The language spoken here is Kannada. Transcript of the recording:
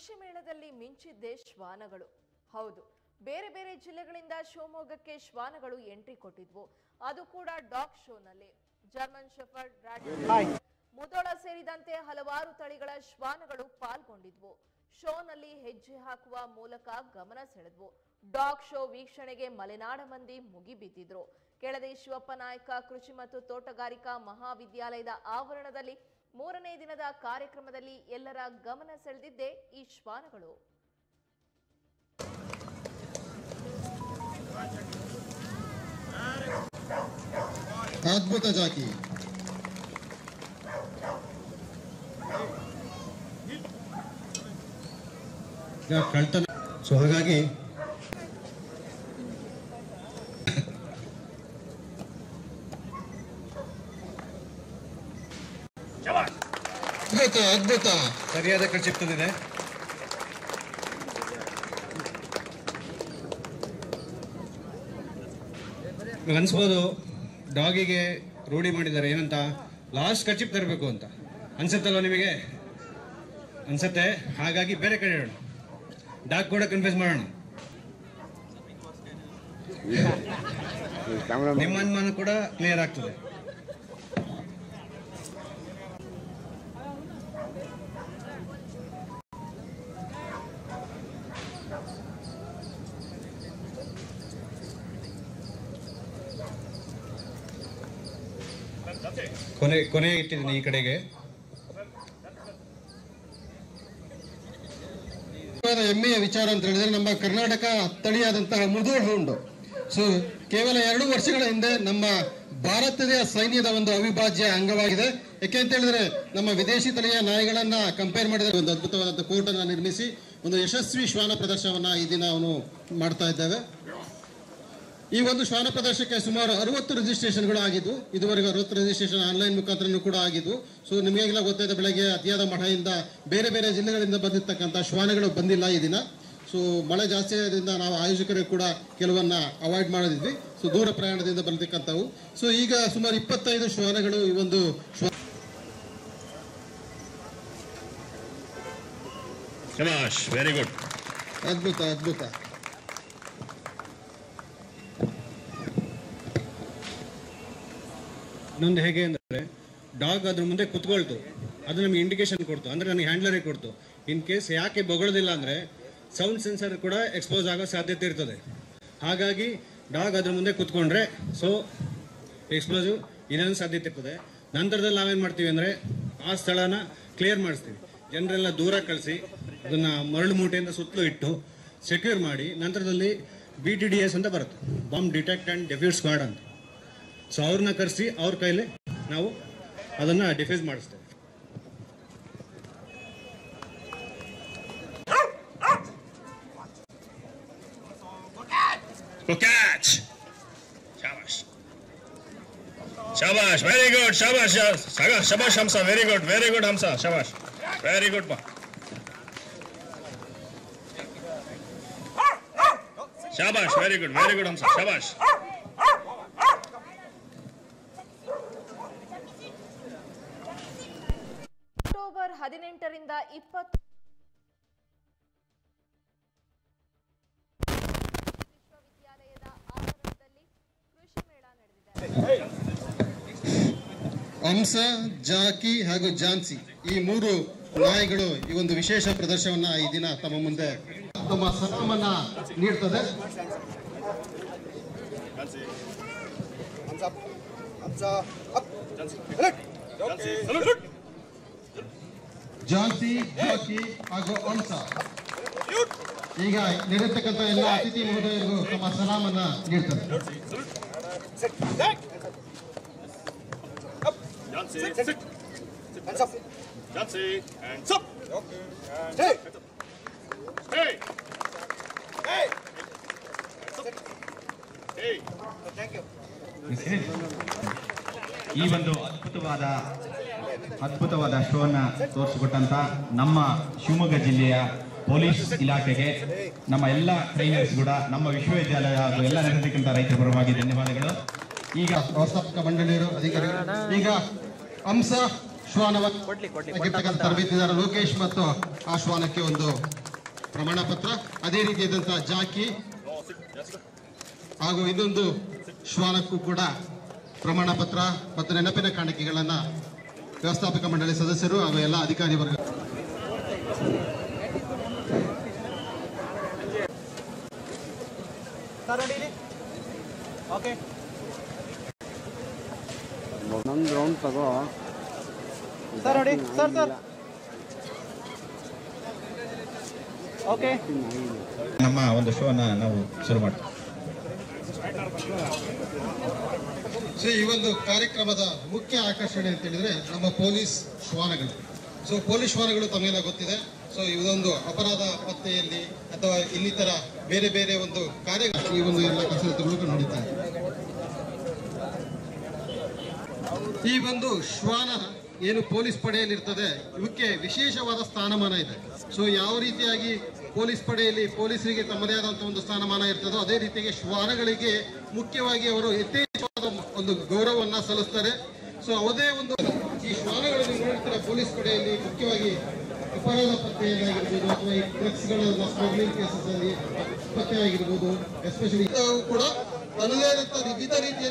ಕೃಷಿ ಮೇಳದಲ್ಲಿ ಮಿಂಚಿದ್ದೇ ಶ್ವಾನಗಳು. ಹೌದು, ಬೇರೆ ಬೇರೆ ಜಿಲ್ಲೆಗಳಿಂದ ಶಿವಮೊಗ್ಗಕ್ಕೆ ಶ್ವಾನಗಳು ಎಂಟ್ರಿ ಕೊಟ್ಟಿದ್ವು. ಅದು ಕೂಡ ಡಾಗ್ ಶೋನಲ್ಲಿ. ಜರ್ಮನ್ ಶೆಫರ್ಡ್, ರಾಟ್, ಮುದೋಳ ಸೇರಿದಂತೆ ಹಲವಾರು ತಳಿಗಳ ಶ್ವಾನಗಳು ಪಾಲ್ಗೊಂಡಿದ್ವು. ಶೋನಲ್ಲಿ ಹೆಜ್ಜೆ ಹಾಕುವ ಮೂಲಕ ಗಮನ ಸೆಳೆದ್ವು. ಡಾಗ್ ಶೋ ವೀಕ್ಷಣೆಗೆ ಮಲೆನಾಡ ಮಂದಿ ಮುಗಿಬಿದ್ದಿದ್ರು. ಕೆಳದಿ ಶಿವಪ್ಪ ನಾಯಕ ಕೃಷಿ ಮತ್ತು ತೋಟಗಾರಿಕಾ ಮಹಾವಿದ್ಯಾಲಯದ ಆವರಣದಲ್ಲಿ 3ನೇ ದಿನದ ಕಾರ್ಯಕ್ರಮದಲ್ಲಿ ಎಲ್ಲರ ಗಮನ ಸೆಳೆದಿದ್ದೆ ಈ ಶ್ವಾನಗಳು. ಅದ್ಭುತ ಜಾತಿ. ಸೊ ಹಾಗಾಗಿ ಅದ್ಭುತ ಸರಿಯಾದ ಕಡೆ ಚಿಪ್ತದಿದೆ. ಅನ್ಸ್ಬೋದು ಡಾಗಿಗೆ ರೂಢಿ ಮಾಡಿದ್ದಾರೆ ಏನಂತ, ಲಾಸ್ಟ್ ಕಚಿಪ್ ತರಬೇಕು ಅಂತ ಅನ್ಸುತ್ತಲ್ವ ನಿಮಗೆ? ಅನ್ಸುತ್ತೆ. ಹಾಗಾಗಿ ಬೇರೆ ಕಡೆ ಹೇಳೋಣ, ಡಾಗ್ ಕೂಡ ಕನ್ಫ್ಯೂಸ್ ಮಾಡೋಣ. ನಿಮ್ಮ ಅನುಮಾನ ಕೂಡ ಕ್ಲಿಯರ್ ಆಗ್ತದೆ. ಕೊನೆ ಇಟ್ಟಿದ್ದೀನಿ ಈ ಕಡೆಗೆ. ಹೆಮ್ಮೆಯ ವಿಚಾರ ಅಂತ ಹೇಳಿದ್ರೆ ನಮ್ಮ ಕರ್ನಾಟಕ ತಳಿಯಾದಂತಹ ಮುದೋಳ ರೌಂಡ್. ಸೊ ಕೇವಲ 2 ವರ್ಷಗಳ ಹಿಂದೆ ನಮ್ಮ ಭಾರತದ ಸೈನ್ಯದ ಒಂದು ಅವಿಭಾಜ್ಯ ಅಂಗವಾಗಿದೆ. ಯಾಕೆ ಅಂತ ಹೇಳಿದ್ರೆ ನಮ್ಮ ವಿದೇಶಿ ತಳಿಯ ನಾಯಿಗಳನ್ನ ಕಂಪೇರ್ ಮಾಡಿದ್ರೆ ಒಂದು ಅದ್ಭುತವಾದಂತಹ ಕೋರ್ಟ್ ಅನ್ನು ನಿರ್ಮಿಸಿ ಒಂದು ಯಶಸ್ವಿ ಶ್ವಾನ ಪ್ರದರ್ಶನವನ್ನ ಈ ದಿನ ಅವನು ಮಾಡ್ತಾ ಇದ್ದೇವೆ. ಈ ಒಂದು ಶ್ವಾನ ಪ್ರದರ್ಶನಕ್ಕೆ ಸುಮಾರು 60 ರಿಜಿಸ್ಟ್ರೇಷನ್ಗಳು ಆಗಿದ್ದು, ಇದುವರೆಗೂ 60 ರಿಜಿಸ್ಟ್ರೇಷನ್ ಆನ್ಲೈನ್ ಮುಖಾಂತರನೂ ಕೂಡ ಆಗಿದ್ದು. ಸೊ ನಿಮಗೆಲ್ಲ ಗೊತ್ತಾಯಿತು, ಬೆಳಗ್ಗೆ ಅತಿಯಾದ ಮಳೆಯಿಂದ ಬೇರೆ ಬೇರೆ ಜಿಲ್ಲೆಗಳಿಂದ ಬಂದಿರ್ತಕ್ಕಂಥ ಶ್ವಾನಗಳು ಬಂದಿಲ್ಲ ಈ ದಿನ. ಸೊ ಮಳೆ ಜಾಸ್ತಿ ಆದ್ರಿಂದ ನಾವು ಆಯೋಜಕರಿಗೆ ಕೂಡ ಕೆಲವನ್ನ ಅವಾಯ್ಡ್ ಮಾಡಿದ್ವಿ. ಸೊ ದೂರ ಪ್ರಯಾಣದಿಂದ ಬಂದಿರ್ತಕ್ಕಂಥವು. ಸೊ ಈಗ ಸುಮಾರು 25 ಶ್ವಾನಗಳು ಈ ಒಂದು ವೆರಿ ಗುಡ್ ಅದ್ಭುತ ಅದ್ಭುತ ಇನ್ನೊಂದು ಹೇಗೆ ಅಂದರೆ, ಡಾಗ್ ಅದ್ರ ಮುಂದೆ ಕುತ್ಕೊಳ್ತು, ಅದು ನಮಗೆ ಇಂಡಿಕೇಶನ್ ಕೊಡ್ತು, ಅಂದರೆ ನನಗೆ ಹ್ಯಾಂಡ್ಲರೇ ಕೊಡ್ತು. ಇನ್ ಕೇಸ್ ಯಾಕೆ ಬೊಗಳೋದಿಲ್ಲ ಅಂದರೆ ಸೌಂಡ್ ಸೆನ್ಸರ್ ಕೂಡ ಎಕ್ಸ್ಪೋಸ್ ಆಗೋ ಸಾಧ್ಯತೆ ಇರ್ತದೆ. ಹಾಗಾಗಿ ಡಾಗ್ ಅದ್ರ ಮುಂದೆ ಕುತ್ಕೊಂಡ್ರೆ ಸೊ ಎಕ್ಸ್ಪ್ಲೋಸಿವ್ ಇನ್ನೊಂದು ಸಾಧ್ಯತೆ ಇರ್ತದೆ. ನಂತರದಲ್ಲಿ ನಾವೇನು ಮಾಡ್ತೀವಿ ಅಂದರೆ ಆ ಸ್ಥಳನ ಕ್ಲಿಯರ್ ಮಾಡಿಸ್ತೀವಿ, ಜನರೆಲ್ಲ ದೂರ ಕಳಿಸಿ ಅದನ್ನು ಮರಳು ಮೂಟೆಯಿಂದ ಸುತ್ತಲೂ ಇಟ್ಟು ಸೆಕ್ಯೂರ್ ಮಾಡಿ. ನಂತರದಲ್ಲಿ BTDS ಅಂತ ಬರುತ್ತೆ, bomb detect and defuse squad ಅಂತ. ಸೊ ಅವ್ರನ್ನ ಕರೆಸಿ ಅವ್ರ ಕೈಲಿ ನಾವು ಅದನ್ನು ಡಿಫ್ಯೂಸ್ ಮಾಡಿಸ್ತೇವೆ. ಶಬಾಷ್, ವೆರಿ ಗುಡ್, ಶಬಾಷ್ ಶಬಾಷ್ Hamsa, very good, very good Hamsa, ಶಬಾಷ್, ವೆರಿ ಗುಡ್ ಪಾ, ಶಬಾಷ್, very good, very good Hamsa, ಶಬಾಷ್. ಅಕ್ಟೋಬರ್ 18ರಿಂದ 20 ವಿಶ್ವವಿದ್ಯಾಲಯದ ಆವರಣದಲ್ಲಿ ಕೃಷಿ ಮೇಳ ನಡೆದಿದೆ. ಹಂಸ, ಜಾಕಿ ಹಾಗೂ ಜಾನ್ಸಿ ಈ 3 ನಾಯಿಗಳು ಈ ಒಂದು ವಿಶೇಷ ಪ್ರದರ್ಶನವನ್ನ ಈ ದಿನ ತಮ್ಮ ಮುಂದೆ ತಮ್ಮ ಸನ್ಮಾನವನ್ನ ನೀಡುತ್ತದೆ. ಜಾನ್ಸಿ, ಜಾಕಿ ಹಾಗೂ ಹಂಸ ಈಗ ನೀಡಿರ್ತಕ್ಕಂಥ ಎಲ್ಲ ಅತಿಥಿ ಮಹೋದಯರಿಗೂ ತಮ್ಮ ಸಲಾಮನ್ನ ನೀಡ್ತಾರೆ. ಈ ಒಂದು ಅದ್ಭುತವಾದ ಶೋನ ತೋರಿಸಿಕೊಟ್ಟಂತ ನಮ್ಮ ಶಿವಮೊಗ್ಗ ಜಿಲ್ಲೆಯ ಪೊಲೀಸ್ ಇಲಾಖೆಗೆ, ನಮ್ಮ ಎಲ್ಲ ಟ್ರೈನರ್ಸ್ ಕೂಡ, ನಮ್ಮ ವಿಶ್ವವಿದ್ಯಾಲಯ ಹಾಗೂ ಎಲ್ಲ ನೆರೆದಿಕ್ಕಂಥ ರೈತರ ಪರವಾಗಿ ಧನ್ಯವಾದಗಳು. ಈಗ ವ್ಯವಸ್ಥಾಪಕ ಮಂಡಳಿಯರು, ಅಧಿಕಾರಿಗಳು, ಈಗ ಹಂಸ, ಶ್ವಾನವನ್ನು ತರಬೇತಿದಾರ ಲೋಕೇಶ್ ಮತ್ತು ಆ ಶ್ವಾನಕ್ಕೆ ಒಂದು ಪ್ರಮಾಣ ಪತ್ರ, ಅದೇ ರೀತಿಯಾದಂತಹ ಜಾಕಿ ಹಾಗೂ ಇದೊಂದು ಶ್ವಾನಕ್ಕೂ ಕೂಡ ಪ್ರಮಾಣ ಪತ್ರ ಮತ್ತು ನೆನಪಿನ ಕಾಣಿಕೆಗಳನ್ನು ವ್ಯವಸ್ಥಾಪಕ ಮಂಡಳಿ ಸದಸ್ಯರು ಹಾಗೂ ಎಲ್ಲ ಅಧಿಕಾರಿ ವರ್ಗ ನಮ್ಮ ಒಂದು ಶೋನ ನಾವು ಶುರು ಮಾಡ್ತೀವಿ. ಸೊ ಈ ಒಂದು ಕಾರ್ಯಕ್ರಮದ ಮುಖ್ಯ ಆಕರ್ಷಣೆ ಅಂತ ಹೇಳಿದ್ರೆ ನಮ್ಮ ಪೊಲೀಸ್ ಶ್ವಾನಗಳು. ಸೊ ಪೊಲೀಸ್ ಶ್ವಾನಗಳು ತಮಗೆಲ್ಲ ಗೊತ್ತಿದೆ. ಸೊ ಇದೊಂದು ಅಪರಾಧ ಪತ್ತೆಯಲ್ಲಿ ಅಥವಾ ಇನ್ನಿತರ ಬೇರೆ ಬೇರೆ ಒಂದು ಕಾರ್ಯ ಈ ಒಂದು ಎಲ್ಲ ಕಸರತ್ತುಗಳು ನೋಡುತ್ತಾರೆ. ಈ ಒಂದು ಶ್ವಾನ ಏನು ಪೊಲೀಸ್ ಪಡೆಯಲ್ಲಿರ್ತದೆ, ಇವಕ್ಕೆ ವಿಶೇಷವಾದ ಸ್ಥಾನಮಾನ ಇದೆ. ಸೊ ಯಾವ ರೀತಿಯಾಗಿ ಪೊಲೀಸ್ ಪಡೆಯಲ್ಲಿ ಪೊಲೀಸರಿಗೆ ತಮ್ಮದೇ ಆದಂತಹ ಒಂದು ಸ್ಥಾನಮಾನ ಇರ್ತದೋ ಅದೇ ರೀತಿಯಾಗಿ ಶ್ವಾನಗಳಿಗೆ ಮುಖ್ಯವಾಗಿ ಅವರು ಯಥೇಚ್ಛವಾದ ಒಂದು ಗೌರವವನ್ನು ಸಲ್ಲಿಸ್ತಾರೆ. ಸೊ ಅದೇ ಒಂದು ಈ ಶ್ವಾನಗಳನ್ನು ನೋಡ್ತಾರೆ ಪೊಲೀಸ್ ಪಡೆಯಲ್ಲಿ ಮುಖ್ಯವಾಗಿ ಅಪರಾಧ ಪತ್ತೆಯಾಗಿರ್ಬೋದು ಅಥವಾ ಈ ಡ್ರಗ್ಸ್ಗಳ ಸ್ಮಗ್ಲಿಂಗ್ ಕೇಸಸ್ ಅಲ್ಲಿ ಪತ್ತೆ ಆಗಿರ್ಬೋದು ಎಸ್ಪೆಷಲಿ ಕೂಡ ತನ್ನದೇ ಆದಂತಹ ವಿವಿಧ ರೀತಿಯ